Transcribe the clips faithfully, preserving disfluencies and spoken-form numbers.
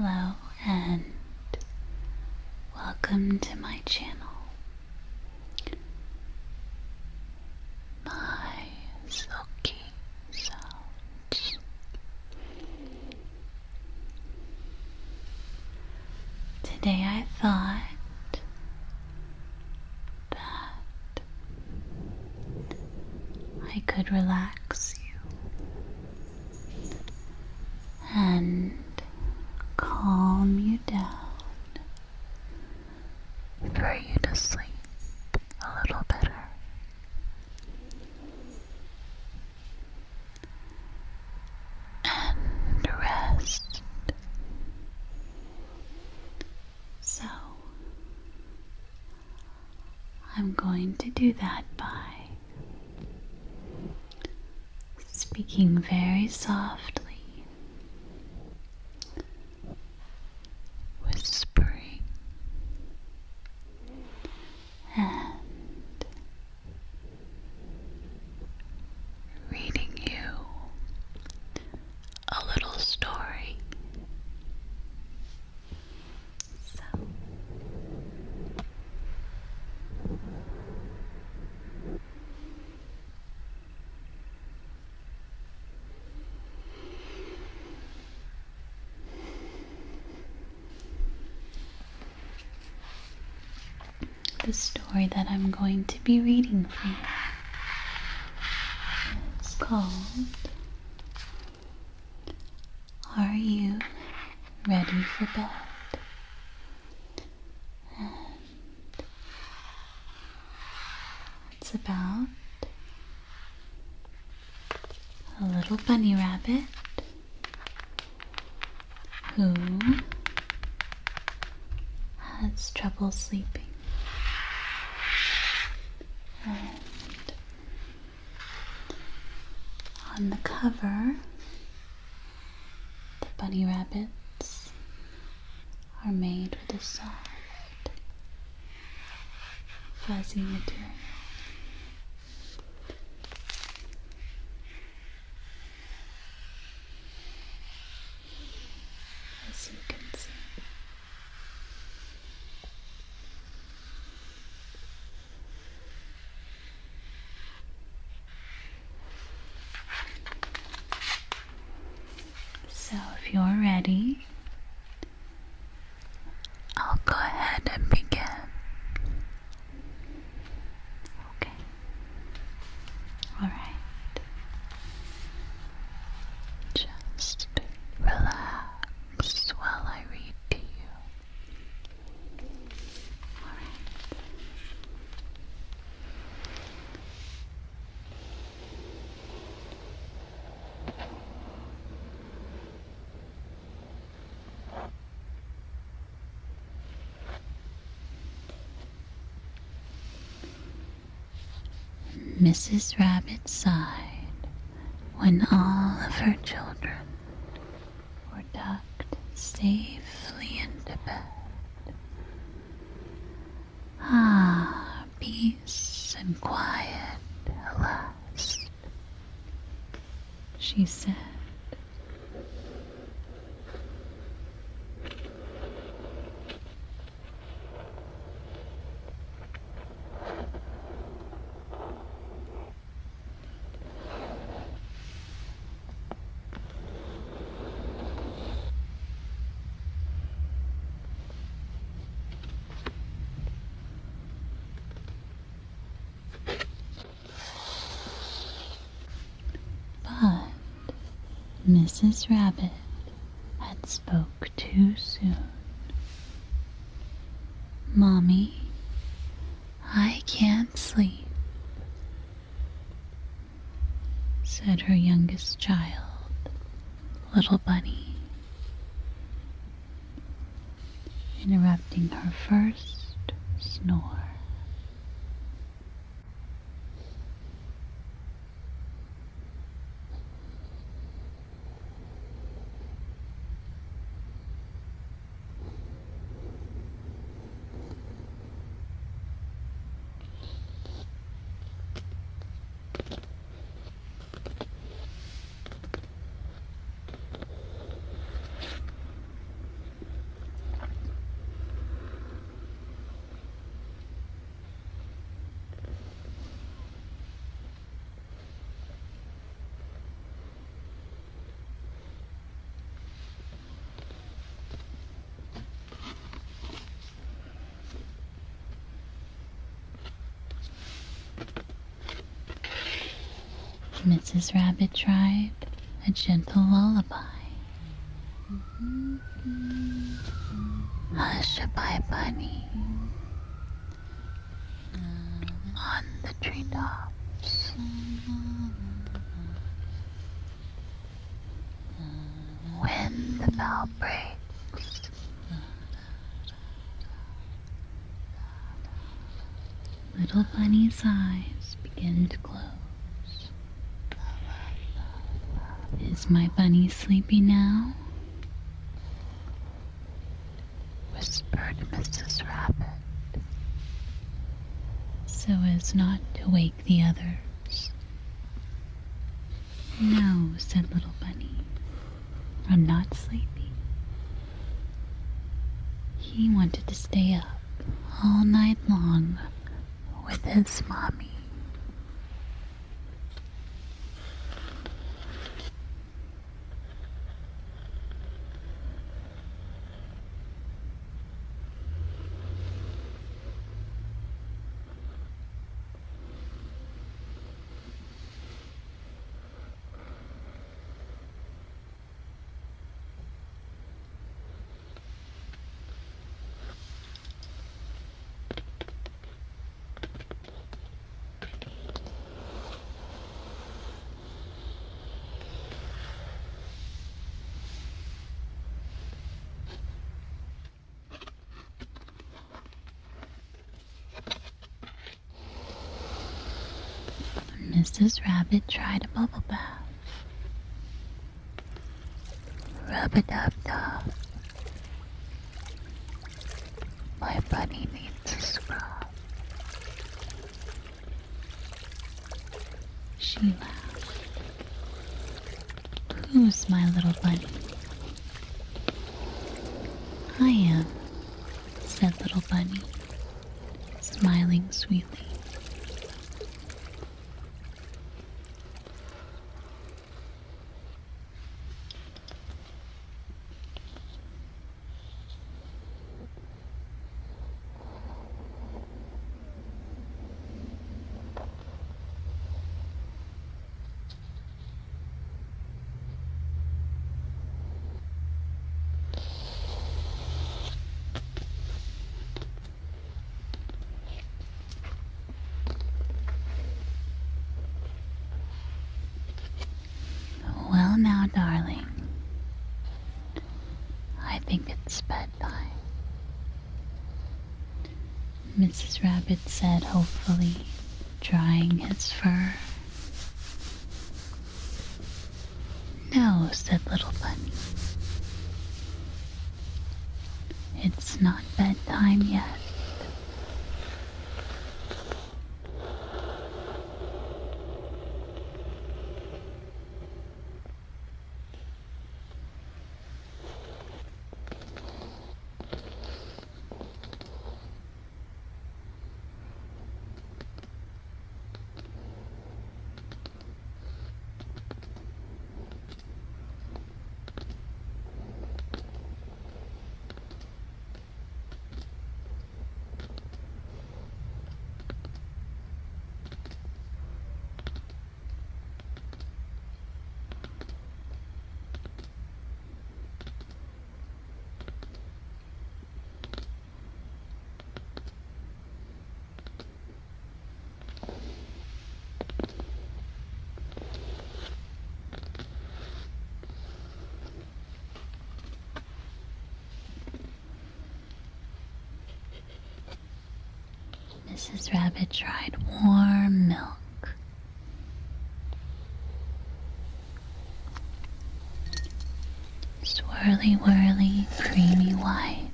Hello and welcome to my channel, mysilky sounds. Today I thought that I could relax you and calm you down for you to sleep a little better. And rest. So, I'm going to do that by speaking very softly. The story that I'm going to be reading for you. It's called, Are You Ready for Bed? And it's about a little bunny rabbit who has trouble sleeping. And on the cover, the bunny rabbits are made with a soft, fuzzy material. As you can see. So if you're ready, I'll go ahead and begin. Okay. All right. Just relax while I read to you. All right. Missus Rabbit sighed when all of her children were tucked safely into bed. Ah, peace and quiet at last, she said. Missus Rabbit had spoke too soon. Mommy, I can't sleep, said her youngest child, Little Bunny, interrupting her first snore. Missus Rabbit tried a gentle lullaby. Hush-a-bye, bunny, on the treetops. When the bell breaks, little bunny's eyes begin to close. Is my bunny sleepy now? Whispered Missus Rabbit, so as not to wake the others. No, said little bunny, I'm not sleepy. He wanted to stay up all night long with his mommy. Missus Rabbit tried a bubble bath. Rub-a-dub-dub. My bunny needs a scrub. She laughed. Who's my little bunny? I am, said little bunny, smiling sweetly. Darling, I think it's bedtime, Missus Rabbit said hopefully, drying his fur. No, said little bunny, it's not bedtime yet. Missus Rabbit tried warm milk. Swirly, whirly, creamy white.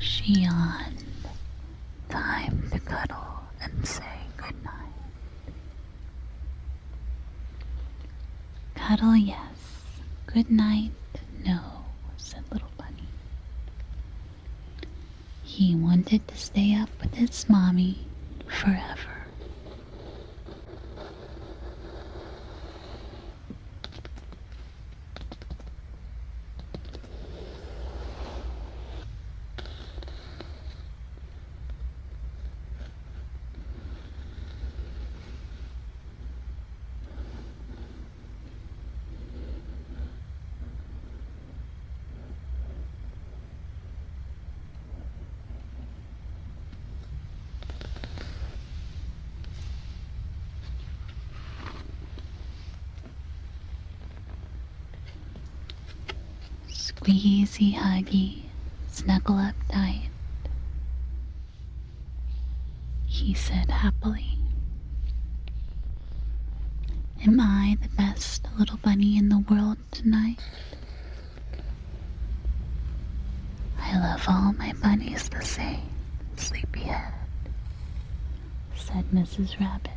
She yawned. Time to cuddle and say goodnight. Cuddle, yes. Good night, no, said little bunny. He wanted to stay up with his mommy forever. squeezy, huggy, snuggle up tight, he said happily. Am I the best little bunny in the world tonight? I love all my bunnies the same, Sleepyhead, said Missus Rabbit.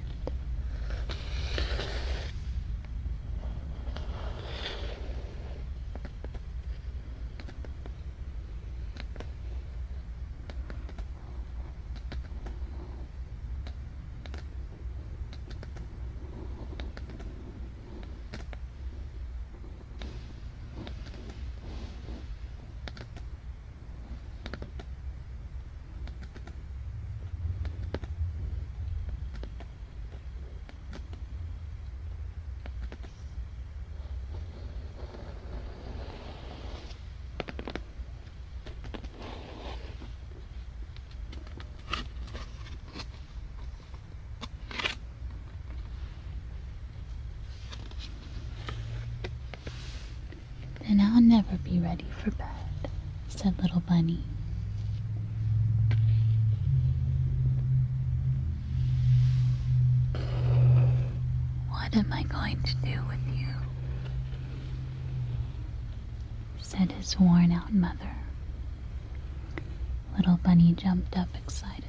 And I'll never be ready for bed, said Little Bunny. What am I going to do with you? Said his worn-out mother. Little Bunny jumped up excitedly.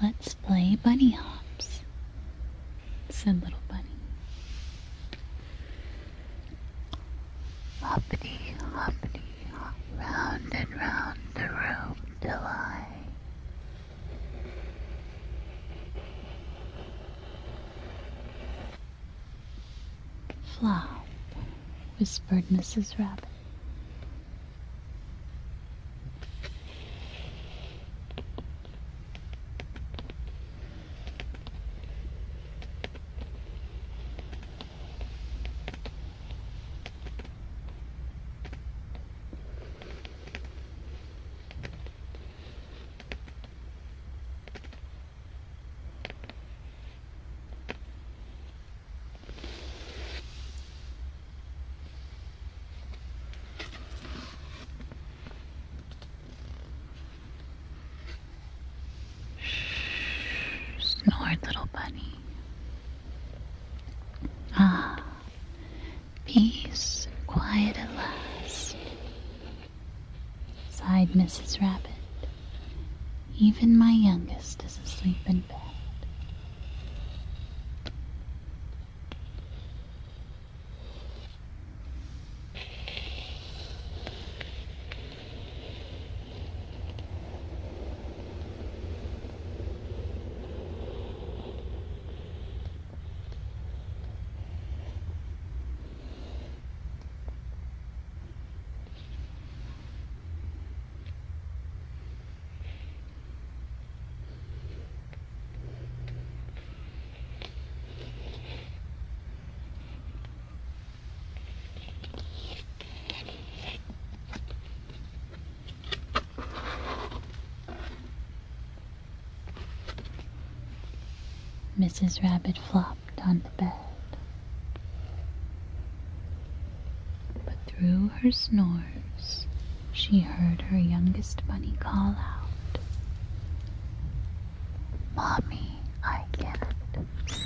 Let's play bunny hops, said Little Bunny. Hoppity, hoppity, hop, round and round the room till I. Flop, whispered Missus Rabbit. Snored Little Bunny. Ah, peace and quiet at last, sighed Missus Rabbit. Even my youngest is asleep in bed. Missus Rabbit flopped on the bed, but through her snores, she heard her youngest bunny call out, Mommy, I can't sleep.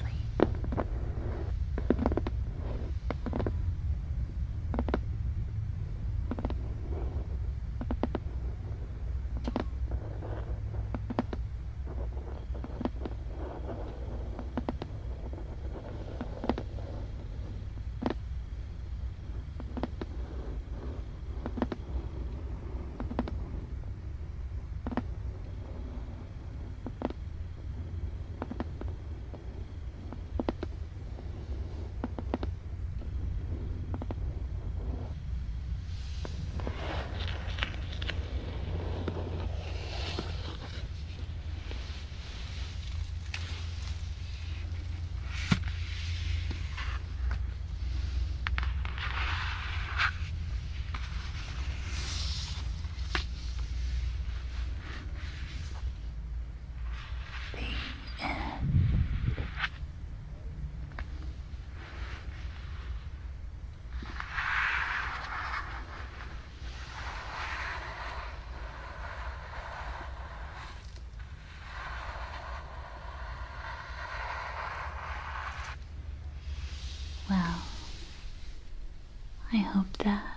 well. I hope that